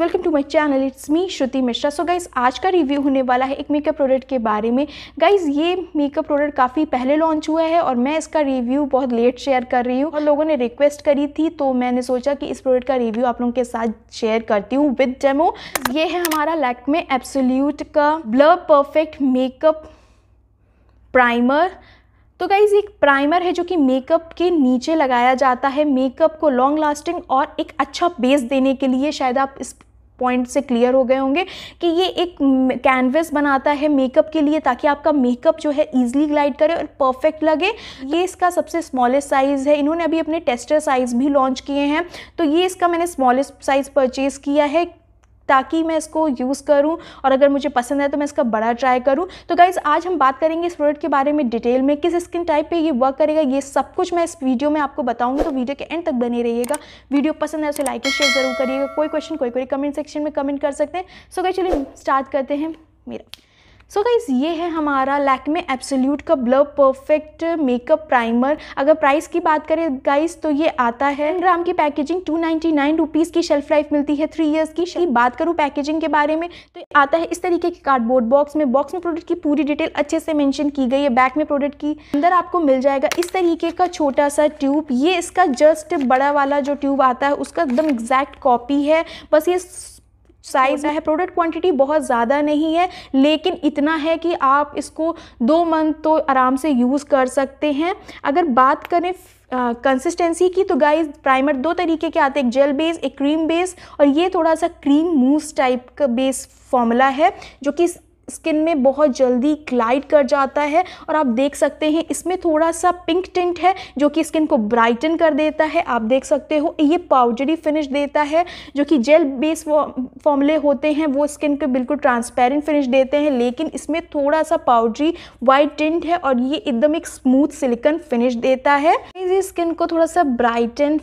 Welcome to my channel, it's me Shruti Mishra. So guys, आज का review होने वाला है एक मेकअप प्रोडक्ट के बारे में। गाइज़, ये मेकअप प्रोडक्ट काफ़ी पहले लॉन्च हुआ है और मैं इसका रिव्यू बहुत लेट शेयर कर रही हूँ और लोगों ने रिक्वेस्ट करी थी, तो मैंने सोचा कि इस प्रोडक्ट का रिव्यू आप लोगों के साथ शेयर करती हूँ विद डेमो। ये है हमारा लैक्मे एब्सोल्यूट का ब्लर परफेक्ट मेकअप प्राइमर। तो गाइज, एक प्राइमर है जो कि मेकअप के नीचे लगाया जाता है, मेकअप को लॉन्ग लास्टिंग और एक अच्छा बेस देने के लिए। शायद आप इस पॉइंट से क्लियर हो गए होंगे कि ये एक कैनवस बनाता है मेकअप के लिए, ताकि आपका मेकअप जो है ईजिली ग्लाइड करे और परफेक्ट लगे। ये इसका सबसे स्मॉलेस्ट साइज़ है। इन्होंने अभी अपने टेस्टर साइज़ भी लॉन्च किए हैं, तो ये इसका मैंने स्मॉलेस्ट साइज़ परचेज़ किया है ताकि मैं इसको यूज़ करूं और अगर मुझे पसंद है तो मैं इसका बड़ा ट्राई करूं। तो गाइज़, आज हम बात करेंगे इस प्रोडक्ट के बारे में डिटेल में, किस स्किन टाइप पे ये वर्क करेगा, ये सब कुछ मैं इस वीडियो में आपको बताऊंगी। तो वीडियो के एंड तक बने रहिएगा। वीडियो पसंद है उसे लाइक एंड शेयर ज़रूर करिएगा। कोई क्वेश्चन, कोई कमेंट सेक्शन में कमेंट कर सकते हैं। सो गाइज़, चलिए स्टार्ट करते हैं मेरा। सो गाइज़, ये है हमारा लैक्मे एब्सोल्यूट का ब्लर परफेक्ट मेकअप प्राइमर। अगर प्राइस की बात करें गाइज़, तो ये आता है 10 ग्राम की पैकेजिंग, 299 रुपीज़ की शेल्फ लाइफ मिलती है 3 ईयर्स की। बात करूँ पैकेजिंग के बारे में, तो आता है इस तरीके के कार्डबोर्ड बॉक्स में। बॉक्स में प्रोडक्ट की पूरी डिटेल अच्छे से मेंशन की गई है। बैक में प्रोडक्ट की अंदर आपको मिल जाएगा इस तरीके का छोटा सा ट्यूब। ये इसका जस्ट बड़ा वाला जो ट्यूब आता है उसका एकदम एग्जैक्ट कॉपी है, बस ये साइज़ है। प्रोडक्ट क्वांटिटी बहुत ज़्यादा नहीं है, लेकिन इतना है कि आप इसको 2 मंथ तो आराम से यूज़ कर सकते हैं। अगर बात करें कंसिस्टेंसी की, तो गाइज प्राइमर 2 तरीके के आते हैं, एक जेल बेस, एक क्रीम बेस। और ये थोड़ा सा क्रीम मूस टाइप का बेस फॉर्मूला है जो कि स्किन में बहुत जल्दी ग्लाइड कर जाता है। और आप देख सकते हैं इसमें थोड़ा सा पिंक टिंट है जो कि स्किन को ब्राइटन कर देता है। आप देख सकते हो ये पाउडरी फिनिश देता है, जो कि जेल बेस फॉर्मूले होते हैं वो स्किन को बिल्कुल ट्रांसपेरेंट फिनिश देते हैं, लेकिन इसमें थोड़ा सा पाउडरी वाइट टिंट है और ये एकदम एक स्मूथ सिलिकन फिनिश देता है। ये स्किन को थोड़ा सा ब्राइटन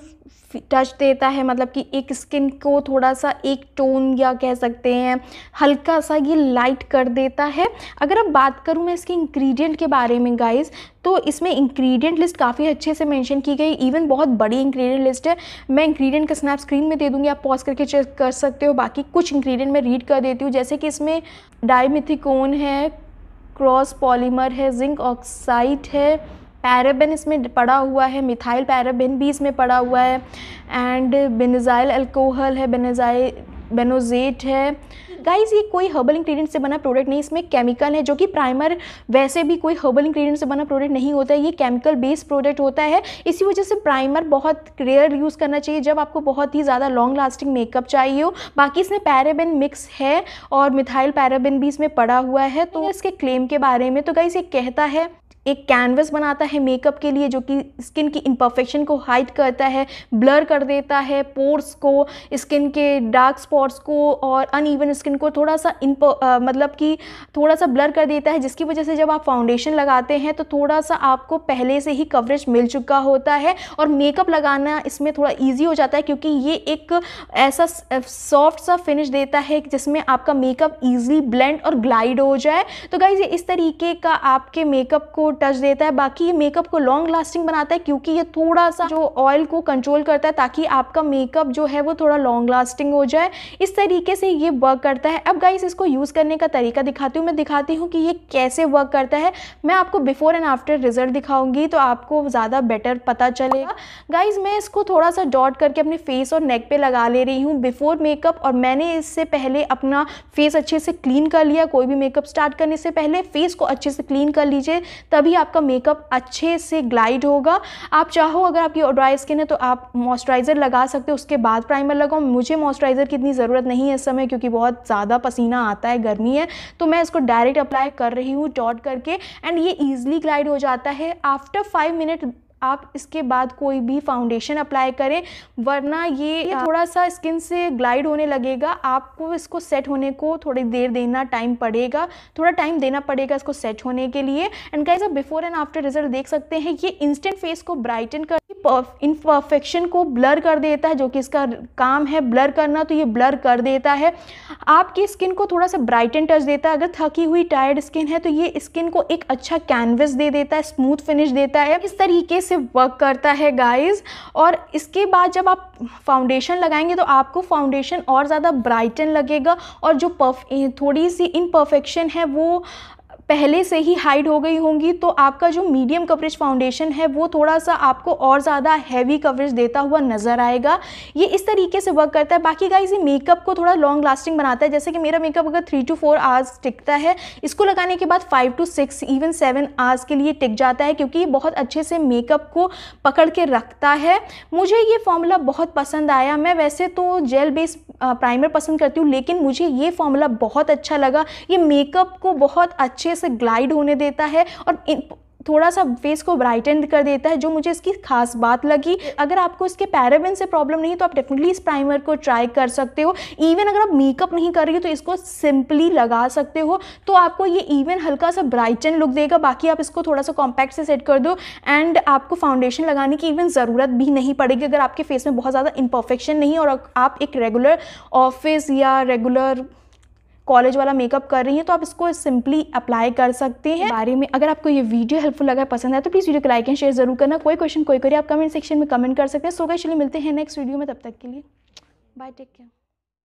टच देता है, मतलब कि एक स्किन को थोड़ा सा एक टोन या कह सकते हैं हल्का सा ये लाइट कर देता है। अगर अब बात करूँ मैं इसके इंग्रेडिएंट के बारे में गाइस, तो इसमें इंग्रेडिएंट लिस्ट काफ़ी अच्छे से मेंशन की गई, इवन बहुत बड़ी इंग्रेडिएंट लिस्ट है। मैं इंग्रेडिएंट का स्नैप स्क्रीन में दे दूँगी, आप पॉज करके चेक कर सकते हो। बाकी कुछ इंग्रेडिएंट मैं रीड कर देती हूँ, जैसे कि इसमें डाइमिथिकोन है, क्रॉस पॉलीमर है, जिंक ऑक्साइड है, पैराबेन इसमें पड़ा हुआ है, मिथाइल पैराबेन भी इसमें पड़ा हुआ है, एंड बेनजाइल अल्कोहल है, बेनोजेट है। गाइज़, ये कोई हर्बल इंग्रेडिएंट से बना प्रोडक्ट नहीं, इसमें केमिकल है, जो कि प्राइमर वैसे भी कोई हर्बल इंग्रेडिएंट से बना प्रोडक्ट नहीं होता है, ये केमिकल बेस्ड प्रोडक्ट होता है। इसी वजह से प्राइमर बहुत रेयर यूज़ करना चाहिए जब आपको बहुत ही ज़्यादा लॉन्ग लास्टिंग मेकअप चाहिए हो। बाकी इसमें पैराबेन मिक्स है और मिथाइल पैराबेन भी इसमें पड़ा हुआ है। तो इसके क्लेम के बारे में, तो गाइज़ ये कहता है एक कैनवस बनाता है मेकअप के लिए, जो कि स्किन की इम्परफेक्शन को हाइड करता है, ब्लर कर देता है, पोर्स को, स्किन के डार्क स्पॉट्स को और अनइवन स्किन को थोड़ा सा मतलब कि थोड़ा सा ब्लर कर देता है, जिसकी वजह से जब आप फाउंडेशन लगाते हैं तो थोड़ा सा आपको पहले से ही कवरेज मिल चुका होता है और मेकअप लगाना इसमें थोड़ा ईजी हो जाता है, क्योंकि ये एक ऐसा सॉफ्ट सा फिनिश देता है जिसमें आपका मेकअप ईजिली ब्लेंड और ग्लाइड हो जाए। तो गाइज़, इस तरीके का आपके मेकअप को टच देता है। बाकी ये मेकअप को लॉन्ग लास्टिंग बनाता है, क्योंकि ये थोड़ा सा जो ऑयल को कंट्रोल करता है, ताकि आपका मेकअप जो है वो थोड़ा लॉन्ग लास्टिंग हो जाए। इस तरीके से ये वर्क करता है। अब गाइस, इसको यूज़ करने का तरीका दिखाती हूँ, मैं दिखाती हूँ कि ये कैसे वर्क करता है। मैं आपको बिफोर एंड आफ्टर रिजल्ट दिखाऊंगी तो आपको ज़्यादा बेटर पता चलेगा। गाइज, मैं इसको थोड़ा सा डॉट करके अपने फेस और नेक पर लगा ले रही हूँ बिफोर मेकअप। और मैंने इससे पहले अपना फेस अच्छे से क्लीन कर लिया। कोई भी मेकअप स्टार्ट करने से पहले फेस को अच्छे से क्लीन कर लीजिए, तभी आपका मेकअप अच्छे से ग्लाइड होगा। आप चाहो अगर आपकी ड्राई स्किन है तो आप मॉइस्चराइज़र लगा सकते हो, उसके बाद प्राइमर लगाओ। मुझे मॉइस्चराइज़र की इतनी ज़रूरत नहीं है इस समय, क्योंकि बहुत ज़्यादा पसीना आता है, गर्मी है, तो मैं इसको डायरेक्ट अप्लाई कर रही हूँ डॉट करके, एंड ये ईजिली ग्लाइड हो जाता है। आफ्टर 5 मिनट आप इसके बाद कोई भी फाउंडेशन अप्लाई करें, वरना ये थोड़ा सा स्किन से ग्लाइड होने लगेगा। आपको इसको सेट होने को थोड़ी देर देना टाइम पड़ेगा, थोड़ा टाइम देना पड़ेगा इसको सेट होने के लिए। एंड गाइस, आप बिफोर एंड आफ्टर रिजल्ट देख सकते हैं। ये इंस्टेंट फेस को ब्राइटन कर, इम्परफेक्शन को ब्लर कर देता है, जो कि इसका काम है ब्लर करना, तो ये ब्लर कर देता है। आपकी स्किन को थोड़ा सा ब्राइटन टच देता है। अगर थकी हुई टायर्ड स्किन है तो ये स्किन को एक अच्छा कैनवस दे देता है, स्मूथ फिनिश देता है। इस तरीके से वर्क करता है गाइज़। और इसके बाद जब आप फाउंडेशन लगाएंगे तो आपको फाउंडेशन और ज़्यादा ब्राइटन लगेगा और जो थोड़ी सी इम्परफेक्शन है वो पहले से ही हाइड हो गई होंगी, तो आपका जो मीडियम कवरेज फाउंडेशन है वो थोड़ा सा आपको और ज़्यादा हैवी कवरेज देता हुआ नज़र आएगा। ये इस तरीके से वर्क करता है। बाकी गाइस ये मेकअप को थोड़ा लॉन्ग लास्टिंग बनाता है, जैसे कि मेरा मेकअप अगर 3 से 4 आवर्स टिकता है, इसको लगाने के बाद 5 से 6 इवन 7 आवर्स के लिए टिक जाता है, क्योंकि ये बहुत अच्छे से मेकअप को पकड़ के रखता है। मुझे ये फॉर्मूला बहुत पसंद आया। मैं वैसे तो जेल बेस प्राइमर पसंद करती हूँ, लेकिन मुझे ये फॉर्मूला बहुत अच्छा लगा। ये मेकअप को बहुत अच्छे से ग्लाइड होने देता है और थोड़ा सा फेस को ब्राइटन कर देता है, जो मुझे इसकी खास बात लगी। अगर आपको इसके पैराबेन से प्रॉब्लम नहीं तो आप डेफिनेटली इस प्राइमर को ट्राई कर सकते हो। इवन अगर आप मेकअप नहीं कर रही हो तो इसको सिंपली लगा सकते हो, तो आपको ये इवन हल्का सा ब्राइटन लुक देगा। बाकी आप इसको थोड़ा सा कॉम्पैक्ट से सेट कर दो एंड आपको फाउंडेशन लगाने की इवन ज़रूरत भी नहीं पड़ेगी, अगर आपके फेस में बहुत ज़्यादा इम्परफेक्शन नहीं और आप एक रेगुलर ऑफिस या रेगुलर कॉलेज वाला मेकअप कर रही हैं तो आप इसको सिंपली अप्लाई कर सकते हैं। बारे में अगर आपको ये वीडियो हेल्पफुल लगा, पसंद आया तो प्लीज़ वीडियो को लाइक एंड शेयर जरूर करना। कोई क्वेश्चन कोई करिए आप कमेंट सेक्शन में कमेंट कर सकते हैं। सो गाइस चलिए मिलते हैं नेक्स्ट वीडियो में, तब तक के लिए बाय, टेक केयर।